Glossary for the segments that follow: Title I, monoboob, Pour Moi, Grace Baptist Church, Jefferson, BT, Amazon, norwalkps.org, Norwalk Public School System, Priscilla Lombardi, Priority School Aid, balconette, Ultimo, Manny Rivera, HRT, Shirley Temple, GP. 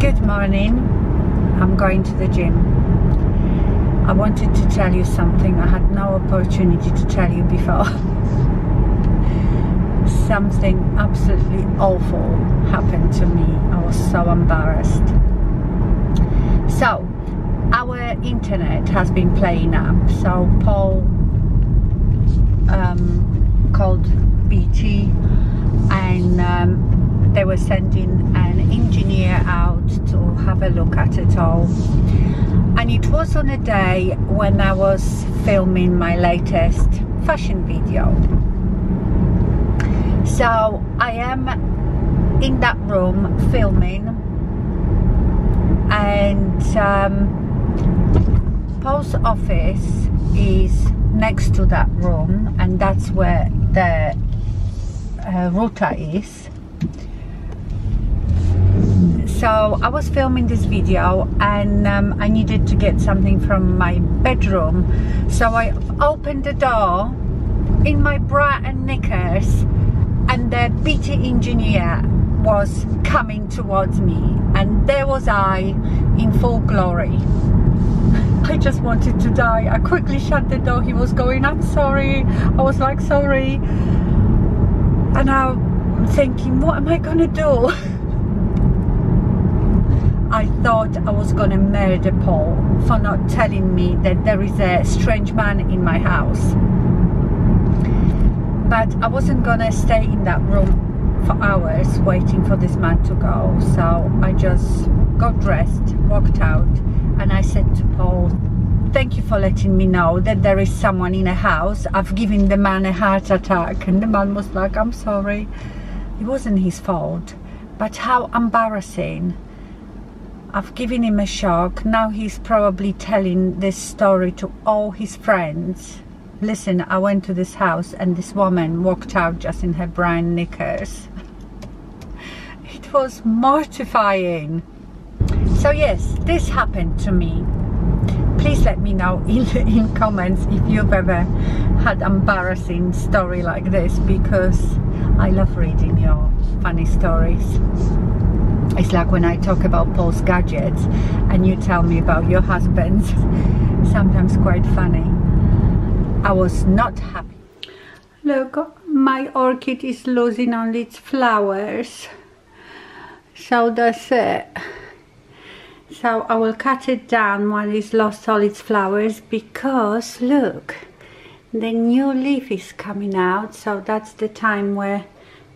Good morning. I'm going to the gym. I wanted to tell you something I had no opportunity to tell you before. Something absolutely awful happened to me. I was so embarrassed. So our internet has been playing up, so Paul called BT and they were sending an engineer out to have a look at it all, and it was on a day when I was filming my latest fashion video. So I am in that room filming, and Paul's office is next to that room, and that's where the router is. So I was filming this video and I needed to get something from my bedroom, so I opened the door in my bra and knickers, and the BT engineer was coming towards me, and there was I in full glory. I just wanted to die. I quickly shut the door. He was going, "I'm sorry." I was like, "Sorry," and I'm thinking, what am I gonna do? I thought I was gonna murder Paul for not telling me that there is a strange man in my house. But I wasn't gonna stay in that room for hours waiting for this man to go, so I just got dressed, walked out, and I said to Paul, "Thank you for letting me know that there is someone in a house. I've given the man a heart attack." And the man was like, "I'm sorry." It wasn't his fault, but how embarrassing. I've given him a shock. Now he's probably telling this story to all his friends. "Listen, I went to this house and this woman walked out just in her bra and knickers." It was mortifying. So yes, this happened to me. Please let me know in comments if you've ever had embarrassing story like this, because I love reading your funny stories. It's like when I talk about Paul's gadgets and you tell me about your husband's, sometimes quite funny. I was not happy. Look, my orchid is losing all its flowers. So that's it. So I will cut it down while it's lost all its flowers, because look, the new leaf is coming out, so that's the time where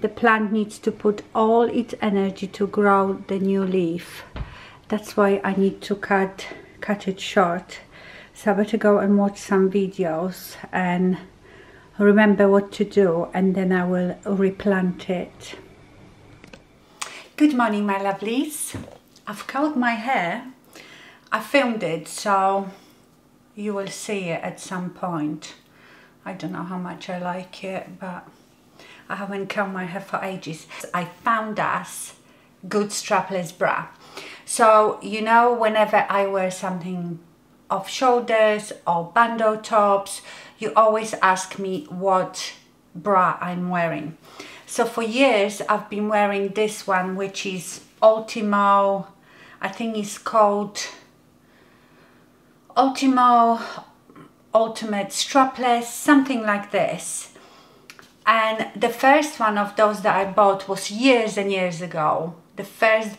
the plant needs to put all its energy to grow the new leaf. That's why I need to cut it short. So I better go and watch some videos and remember what to do, and then I will replant it. Good morning, my lovelies. I've curled my hair. I filmed it, so you will see it at some point. I don't know how much I like it, but I haven't curled my hair for ages. I found us good strapless bra. So, you know, whenever I wear something off shoulders or bandeau tops, you always ask me what bra I'm wearing. So for years I've been wearing this one, which is Ultimo. I think it's called Ultimo Ultimate Strapless, something like this. And the first one of those that I bought was years and years ago. The first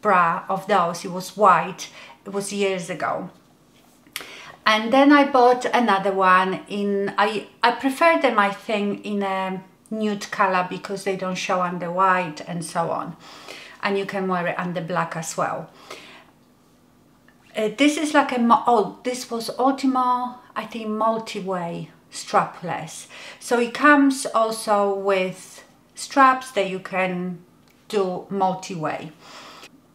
bra of those, it was white, it was years ago. And then I bought another one in, I prefer them, I think, in a nude color, because they don't show under white and so on. And you can wear it under black as well. This is like a, oh, this was Ultimo, I think, multi-way strapless. So it comes also with straps that you can do multi-way.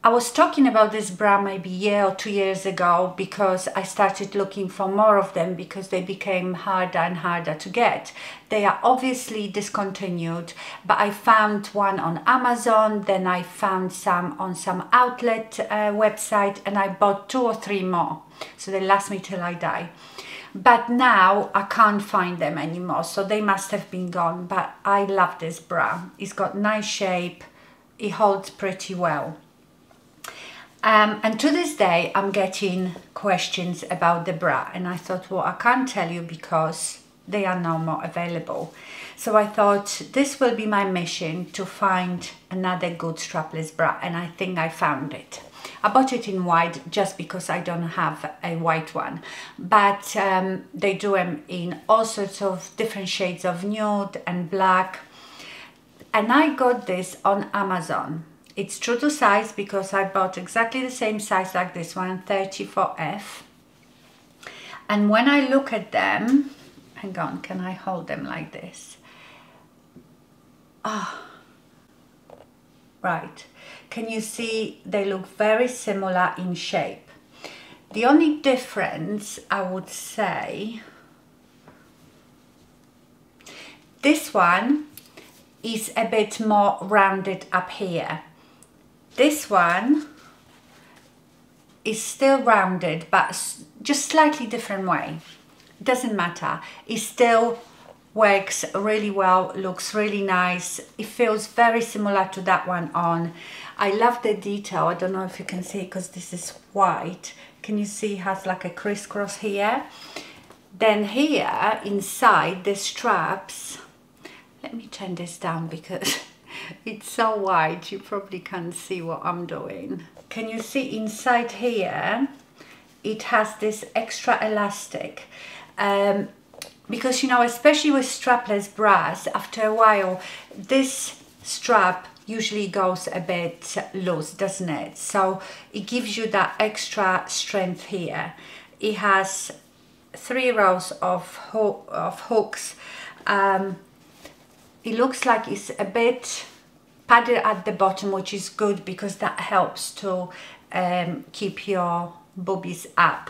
I was talking about this bra maybe a year or 2 years ago, because I started looking for more of them, because they became harder and harder to get. They are obviously discontinued, but I found one on Amazon, then I found some on some outlet website, and I bought 2 or 3 more, so they last me till I die. But now I can't find them anymore, so they must have been gone. But I love this bra. It's got nice shape, it holds pretty well. And to this day I'm getting questions about the bra, and I thought, well, I can't tell you because they are no more available. So I thought this will be my mission to find another good strapless bra, and I think I found it. I bought it in white just because I don't have a white one, but they do them in all sorts of different shades of nude and black, and I got this on Amazon. It's true to size because I bought exactly the same size like this one, 34F, and when I look at them, hang on, can I hold them like this? Ah, oh, right. Can you see they look very similar in shape? The only difference, I would say, this one is a bit more rounded up here. This one is still rounded, but just slightly different way. Doesn't matter, it still works really well, looks really nice. It feels very similar to that one on. I love the detail. I don't know if you can see because this is white. Can you see it has like a crisscross here? Then here inside the straps, let me turn this down because it's so wide you probably can't see what I'm doing. Can you see inside here it has this extra elastic? Because, you know, especially with strapless bras, after a while this strap usually goes a bit loose, doesn't it? So it gives you that extra strength here. It has three rows of hooks. It looks like it's a bit padded at the bottom, which is good because that helps to keep your boobies up.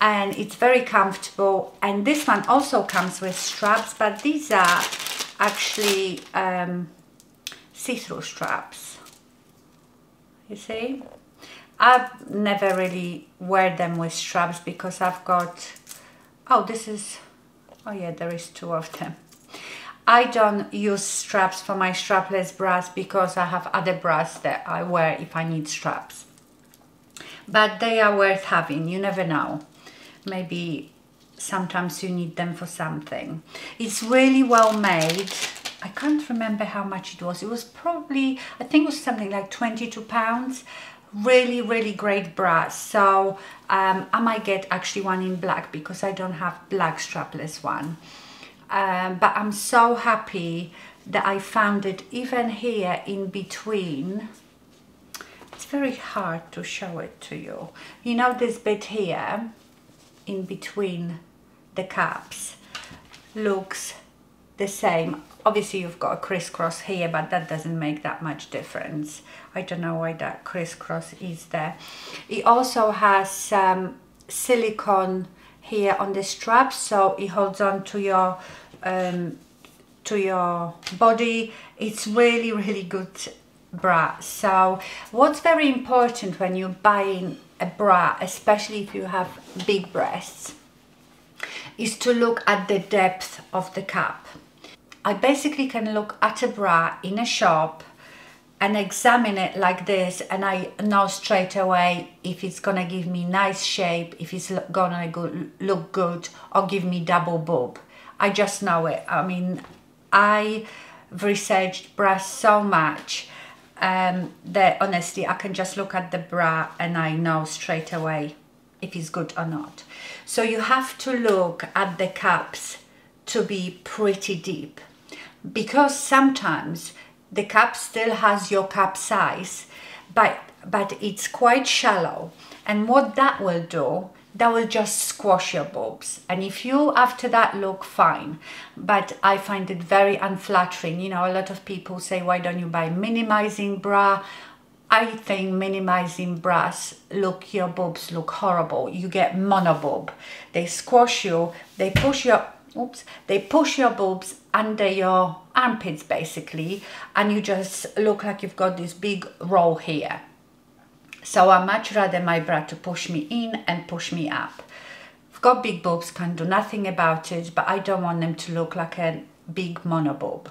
And it's very comfortable, and this one also comes with straps, but these are actually see-through straps. You see, I've never really wear them with straps because I've got, oh, this is, oh yeah, there is two of them. I don't use straps for my strapless bras because I have other bras that I wear if I need straps, but they are worth having. You never know, maybe sometimes you need them for something. It's really well made. I can't remember how much it was. It was probably, I think it was something like £22. Really, really great bra. So I might get actually one in black because I don't have black strapless one. But I'm so happy that I found it even here in between. It's very hard to show it to you. You know this bit here in between the caps looks the same. Obviously you've got a crisscross here, but that doesn't make that much difference. I don't know why that crisscross is there. It also has some silicone here on the strap, so it holds on to your body. It's really, really good bra. So what's very important when you're buying a bra, especially if you have big breasts, is to look at the depth of the cap. I basically can look at a bra in a shop and examine it like this, and I know straight away if it's gonna give me nice shape, if it's gonna look good or give me double boob. I just know it. I mean, I've researched bras so much that honestly I can just look at the bra and I know straight away if it's good or not. So you have to look at the caps to be pretty deep, because sometimes the cap still has your cap size, but it's quite shallow, and what that will do, that will just squash your boobs. And if you after that look fine, but I find it very unflattering. You know, a lot of people say, why don't you buy minimizing bra? I think minimizing bras, look, your boobs look horrible. You get monoboob. They squash you, they push your, oops, they push your boobs under your armpits basically, and you just look like you've got this big roll here. So I much rather my bra to push me in and push me up. I've got big boobs, can't do nothing about it, but I don't want them to look like a big monoboob.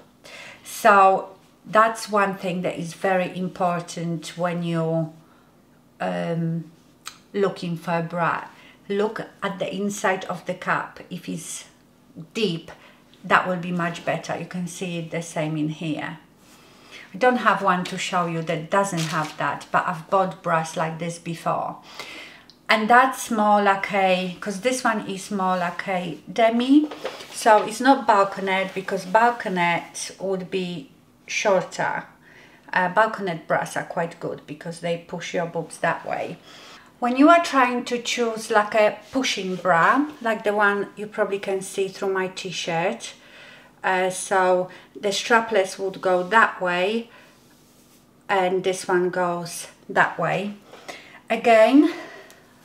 So that's one thing that is very important when you looking for a bra, look at the inside of the cup. If it's deep, that will be much better. You can see it the same in here. I don't have one to show you that doesn't have that, but I've bought bras like this before. And that's more like a, because this one is more like a demi, so it's not balconette, because balconette would be shorter. Balconette bras are quite good because they push your boobs that way. When you are trying to choose like a pushing bra, like the one you probably can see through my t-shirt, so the strapless would go that way and this one goes that way. Again,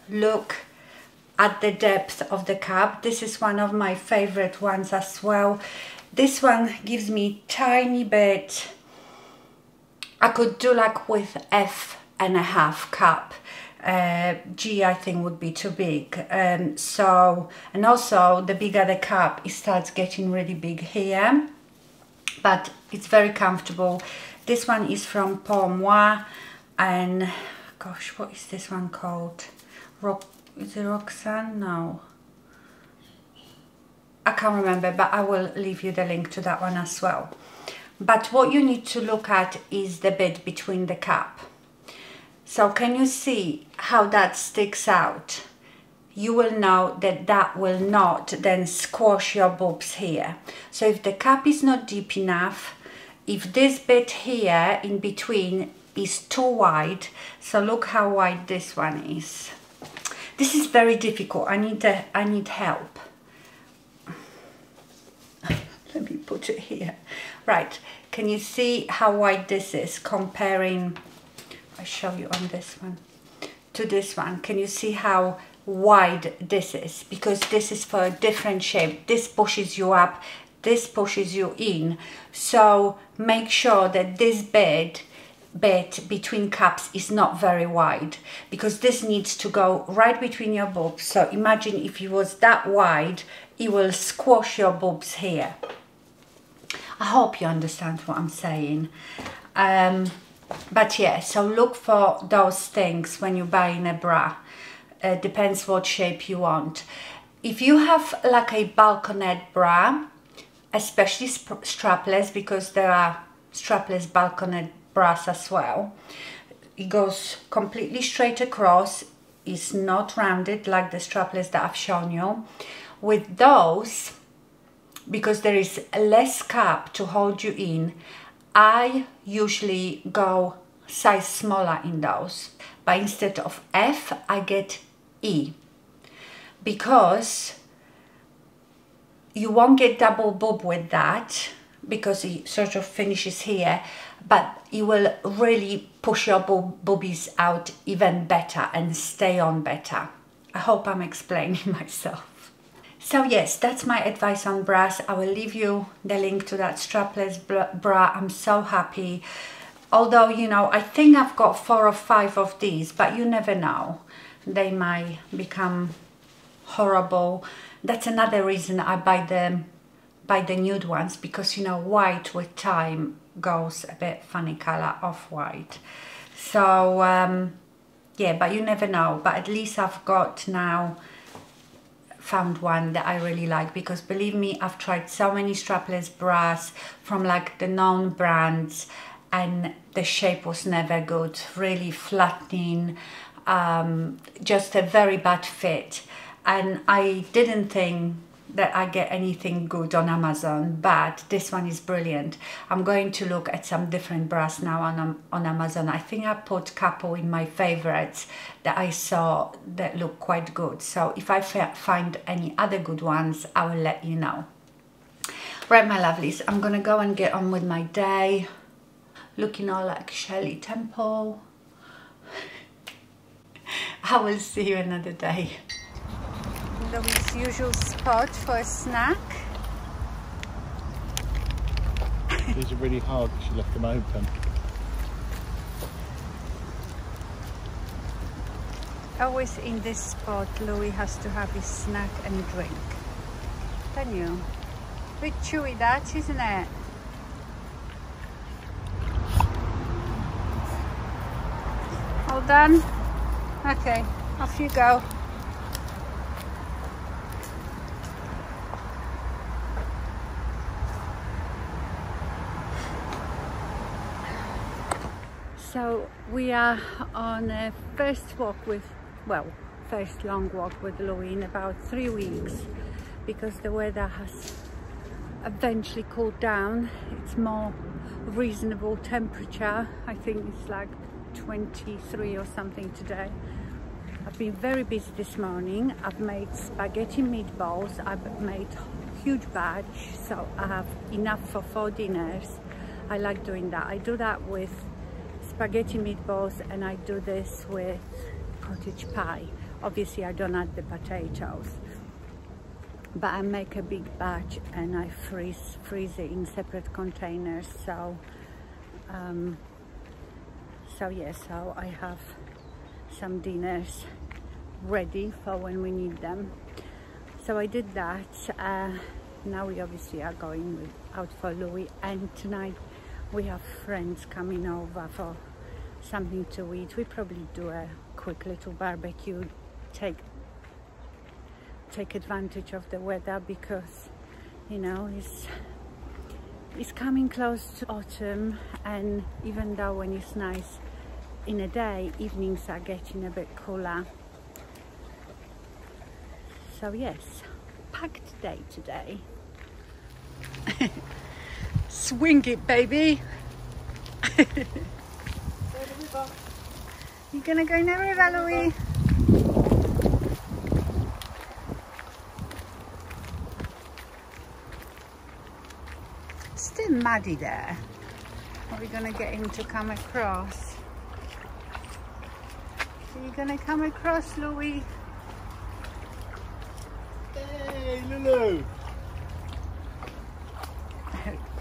look at the depth of the cup. This is one of my favorite ones as well. This one gives me tiny bit. I could do like with F and a half cup. G I think would be too big, and also the bigger the cup, it starts getting really big here, but it's very comfortable. This one is from Pour Moi, and gosh, what is this one called? Is it Roxanne? No, I can't remember, but I will leave you the link to that one as well. But what you need to look at is the bit between the cup. So can you see how that sticks out? You will know that that will not then squash your boobs here. So if the cup is not deep enough, if this bit here in between is too wide, so look how wide this one is. This is very difficult. I need help. Let me put it here. Right, can you see how wide this is comparing? I'll show you on this one to this one. Can you see how wide this is? Because this is for a different shape. This pushes you up, this pushes you in. So make sure that this bit between cups is not very wide, because this needs to go right between your boobs. So imagine if it was that wide, it will squash your boobs here. I hope you understand what I'm saying. But yeah, so look for those things when you're buying a bra. Depends what shape you want. If you have like a balconette bra, especially strapless, because there are strapless balconette bras as well, it goes completely straight across. It's not rounded like the strapless that I've shown you. With those, because there is less cup to hold you in, I usually go size smaller in those, but instead of F, I get E, because you won't get double boob with that, because it sort of finishes here, but it will really push your boobies out even better and stay on better. I hope I'm explaining myself. So yes, that's my advice on bras. I will leave you the link to that strapless bra. I'm so happy. Although, you know, I think I've got 4 or 5 of these, but you never know. They might become horrible. That's another reason I buy the nude ones, because, you know, white with time goes a bit funny color, off-white. So, yeah, but you never know. But at least I've got now found one that I really like, because believe me, I've tried so many strapless bras from like the known brands, and the shape was never good, really flattening, just a very bad fit, and I didn't think that I get anything good on Amazon, but this one is brilliant. I'm going to look at some different bras now on Amazon. I think I put a couple in my favorites that I saw that look quite good. So if I find any other good ones, I will let you know. Right, my lovelies, I'm gonna go and get on with my day, looking all like Shirley Temple. I will see you another day. Louis' usual spot for a snack. These are really hard because she left them open. Always in this spot, Louis has to have his snack and drink. Don't you? A bit chewy that, isn't it? All done? Okay, off you go. So we are on a first long walk with Louie in about 3 weeks, because the weather has eventually cooled down. It's more reasonable temperature. I think it's like 23 or something today. I've been very busy this morning. I've made spaghetti meatballs. I've made a huge batch, so I have enough for 4 dinners. I like doing that. I do that with spaghetti meatballs, and I do this with cottage pie. Obviously I don't add the potatoes, but I make a big batch and I freeze it in separate containers. So so I have some dinners ready for when we need them. So I did that. Now we obviously are going out for Louie, and tonight we have friends coming over for something to eat. We probably do a quick little barbecue, take advantage of the weather, because you know it's coming close to autumn, and even though when it's nice in the day, evenings are getting a bit cooler. So yes, packed day today. Swing it, baby. Go to the river. You're gonna go in the river, Louie. It's still muddy there. Are we gonna get him to come across? Are you gonna come across, Louie? Hey, Lulu.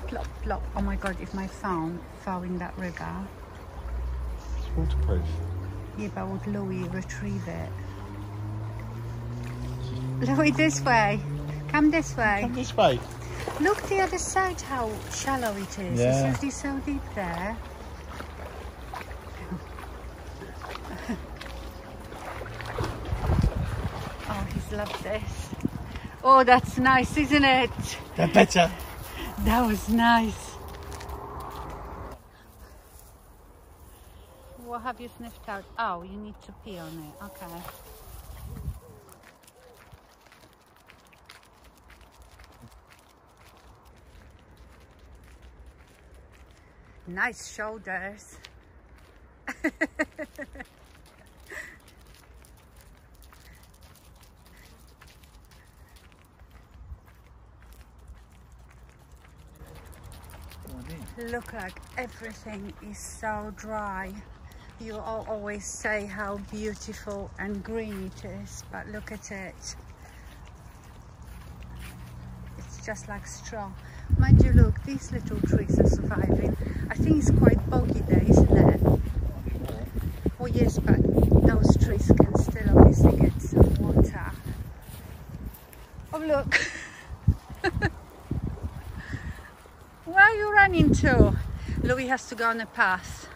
Plop, plop. Oh my god, if my phone fell in that river. It's waterproof. Yeah, but would Louie retrieve it? Louie, this way. Come this way. Come this way. Look the other side how shallow it is. Yeah. It's usually so deep there. Oh, he's loved this. Oh, that's nice, isn't it? They're better. That was nice. What have you sniffed out? Oh, you need to pee on it. Okay. Nice shoulders. Look, like everything is so dry. You all always say how beautiful and green it is, but look at it. It's just like straw. Mind you, look, these little trees are surviving. I think it's quite boggy there, isn't it? Oh yes, but those trees can still obviously get some water. Oh look. Where are you running to? Louie has to go on a path.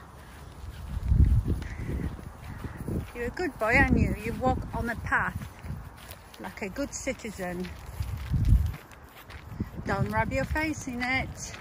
You're a good boy, aren't you? You walk on a path like a good citizen. Don't rub your face in it.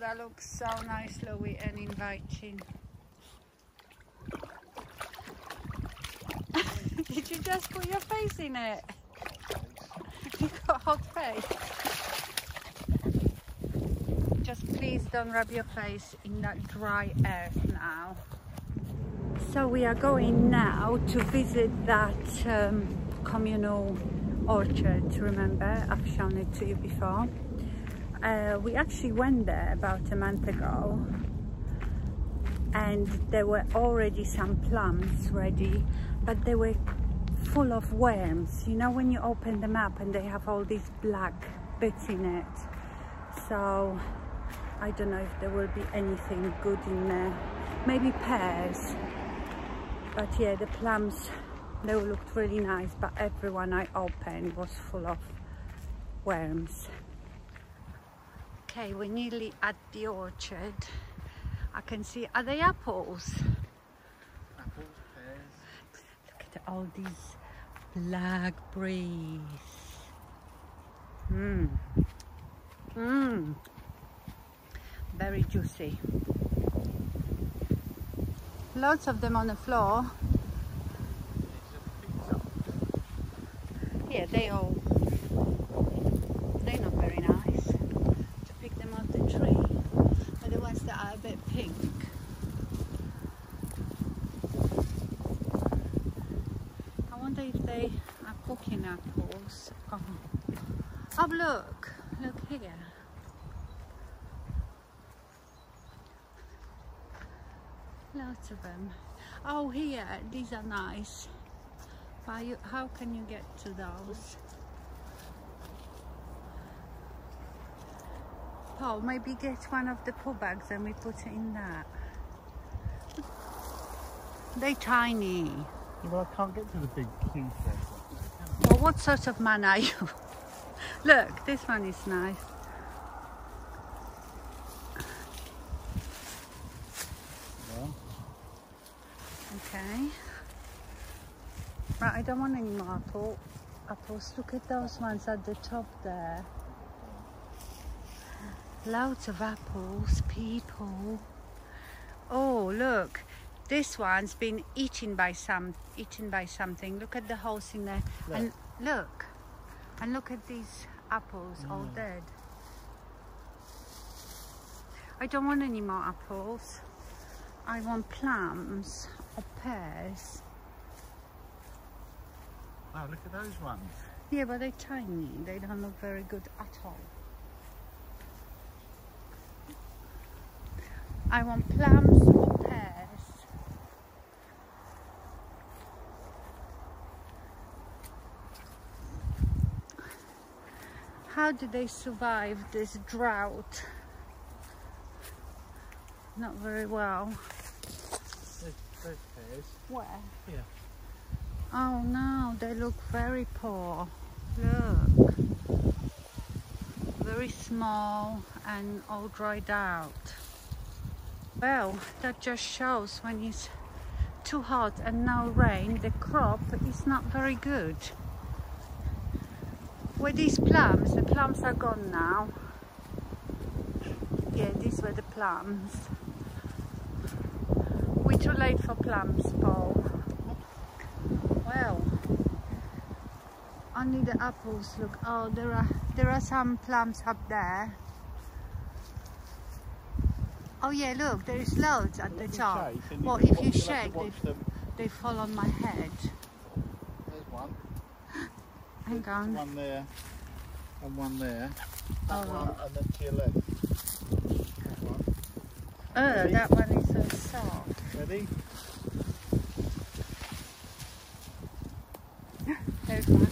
That looks so nice, Louie, and inviting. Did you just put your face in it? You got a hot face. Just please don't rub your face in that dry earth now. So we are going now to visit that communal orchard. Remember, I've shown it to you before. We actually went there about a month ago, and there were already some plums ready, but they were full of worms. You know, when you open them up and they have all these black bits in it. So I don't know if there will be anything good in there. Maybe pears. But yeah, the plums, they looked really nice, but everyone I opened was full of worms. Okay, we're nearly at the orchard. I can see, are they apples? Apples, pears. Look at all these blackberries. Mmm. Mmm. Very juicy. Lots of them on the floor. Yeah, they're not very nice to pick them off the tree, but the ones that are a bit pink. I wonder if they are cooking apples. Oh, oh look, look here. Lots of them. Oh, here, these are nice. But how can you get to those? Paul, maybe get one of the poo bags and we put it in that. They're tiny. Well, I can't get to the big cute ones. Well, what sort of man are you? Look, this one is nice. Okay. Right, I don't want any more apples. Look at those ones at the top there. Loads of apples, people. Oh, look. This one's been eaten by something. Look at the holes in there. Look. And look. And look at these apples, all dead. I don't want any more apples. I want plums or pears. Wow, look at those ones. Yeah, but they're tiny. They don't look very good at all. I want plums or pears. How do they survive this drought? Not very well. Those pears. Where? Yeah. Oh no, they look very poor. Look. Very small and all dried out. Well, that just shows when it's too hot and no rain, the crop is not very good. Where these plums? The plums are gone now. Yeah, these were the plums. We're too late for plums, Paul. Well, only the apples look. Oh, there are some plums up there. Oh yeah, look, there is loads at the top. Well, if you shake, they fall on my head. There's one. Hang on. One there, and one there. That one, and then to your left. Oh, that one is so soft. Ready? There's one.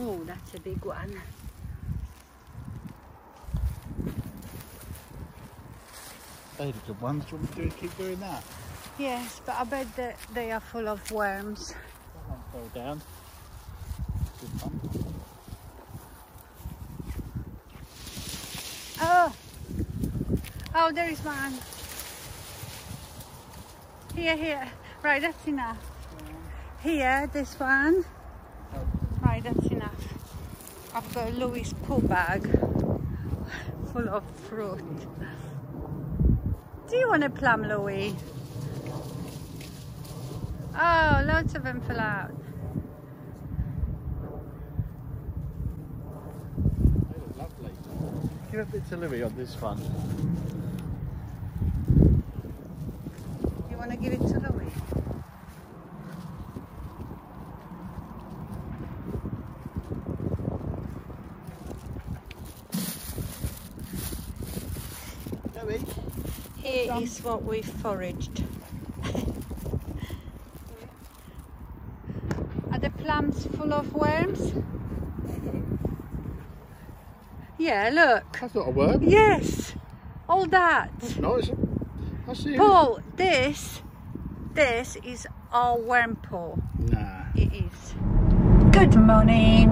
Oh, that's a big one. They're the good ones. Do you want me to keep doing that? Yes, but I bet that they are full of worms. That one fell down. Good one. Oh! Oh, there is one. Here, here. Right, that's enough. Here, this one. Right, that's enough. I've got a Louis poo bag full of fruit. Do you want a plum, Louis? Oh, lots of them fell out. They look lovely. Give a bit to Louis on this one. You want to give it to Louis? Here, Here's what we've foraged. Are the plums full of worms? Yeah, look. That's not a worm. Yes. All that. That's nice. I see. Paul, this is all worm poo. Nah. It is. Good morning.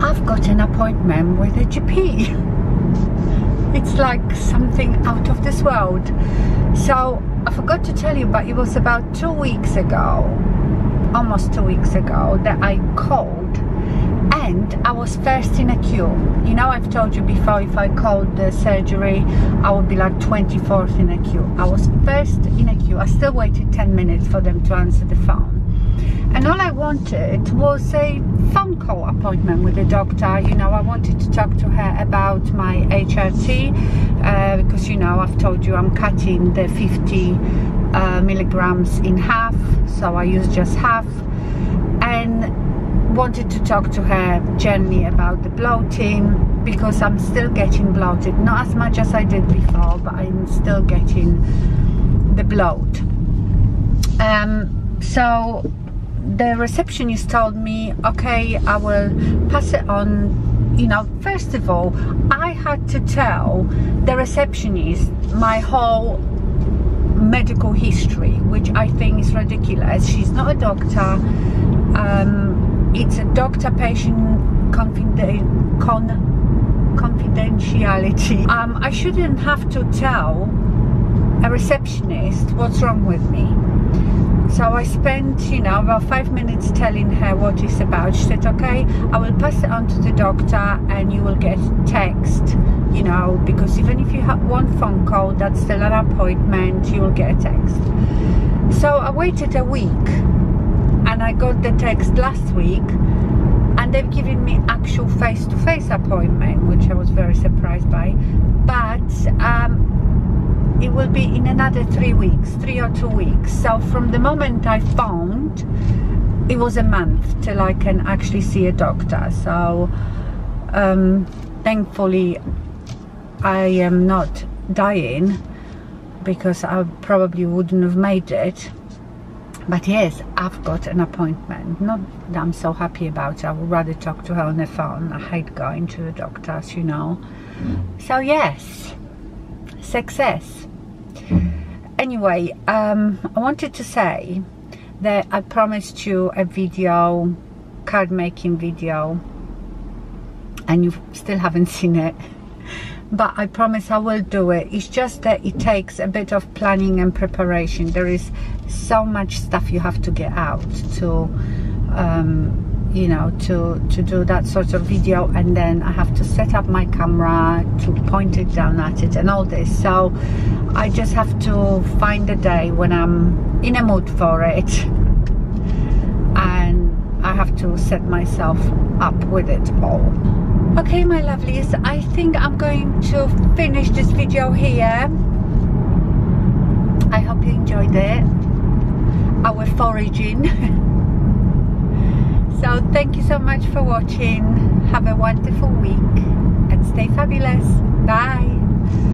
I've got an appointment with a GP. It's like something out of this world. So I forgot to tell you, but it was about 2 weeks ago, almost 2 weeks ago, that I called, and I was first in a queue. You know, I've told you before, if I called the surgery, I would be like 24th in a queue. I was first in a queue. I still waited 10 minutes for them to answer the phone. And all I wanted was a phone call appointment with the doctor. You know, I wanted to talk to her about my HRT because, you know, I've told you I'm cutting the 50 milligrams in half, so I use just half, and wanted to talk to her generally about the bloating, because I'm still getting bloated, not as much as I did before, but I'm still getting the bloat. So the receptionist told me, okay, I will pass it on. You know, first of all, I had to tell the receptionist my whole medical history, which I think is ridiculous. She's not a doctor. It's a doctor-patient confidentiality. I shouldn't have to tell a receptionist what's wrong with me. So I spent, you know, about 5 minutes telling her what it's about. She said, okay, I will pass it on to the doctor and you will get text, you know, because even if you have one phone call, that's still an appointment, you will get a text. So I waited a week and I got the text last week, and they've given me actual face-to-face appointment, which I was very surprised by. But it will be in another 3 weeks, 3 or 2 weeks. So from the moment I phoned, it was a month till I can actually see a doctor. So thankfully I am not dying, because I probably wouldn't have made it. But yes, I've got an appointment. Not that I'm so happy about it. I would rather talk to her on the phone. I hate going to the doctors, you know. So yes, success. Anyway, I wanted to say that I promised you a video, card making video, and you still haven't seen it, but I promise I will do it. It's just that it takes a bit of planning and preparation. There is so much stuff you have to get out to you know, to do that sort of video, and then I have to set up my camera to point it down at it and all this. So I just have to find a day when I'm in a mood for it, and I have to set myself up with it all. Okay, my lovelies, I think I'm going to finish this video here. I hope you enjoyed it, our foraging. So thank you so much for watching. Have a wonderful week and stay fabulous. Bye.